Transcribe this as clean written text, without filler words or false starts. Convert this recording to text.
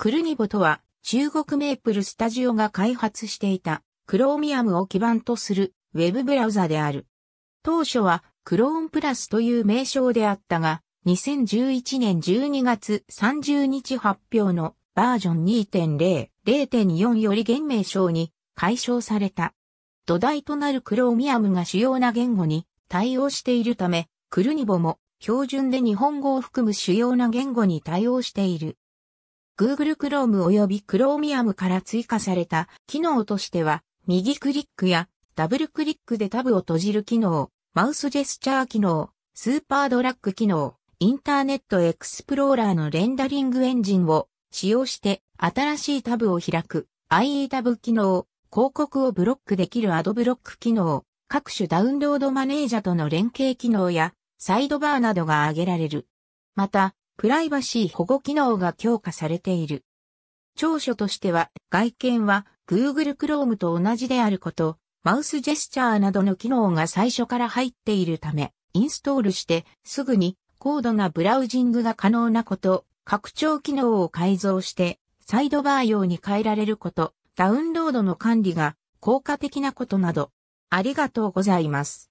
CoolNovoとは、中国メープルスタジオが開発していた、Chromiumを基盤とする、ウェブブラウザである。当初は、ChromePlusという名称であったが、2011年12月30日発表のバージョン 2.0、0.4 より現名称に改称された。土台となるChromiumが主要な言語に対応しているため、CoolNovoも標準で日本語を含む主要な言語に対応している。Google Chrome 及び Chromium から追加された機能としては、右クリックやダブルクリックでタブを閉じる機能、マウスジェスチャー機能、スーパードラッグ機能、インターネットエクスプローラーのレンダリングエンジンを使用して新しいタブを開く IE タブ機能、広告をブロックできるアドブロック機能、各種ダウンロードマネージャーとの連携機能やサイドバーなどが挙げられる。また、プライバシー保護機能が強化されている。長所としては、外見は Google Chrome と同じであること、マウスジェスチャーなどの機能が最初から入っているため、インストールしてすぐに高度なブラウジングが可能なこと、拡張機能を改造してサイドバー用に変えられること、ダウンロードの管理が効果的なことなど。ありがとうございます。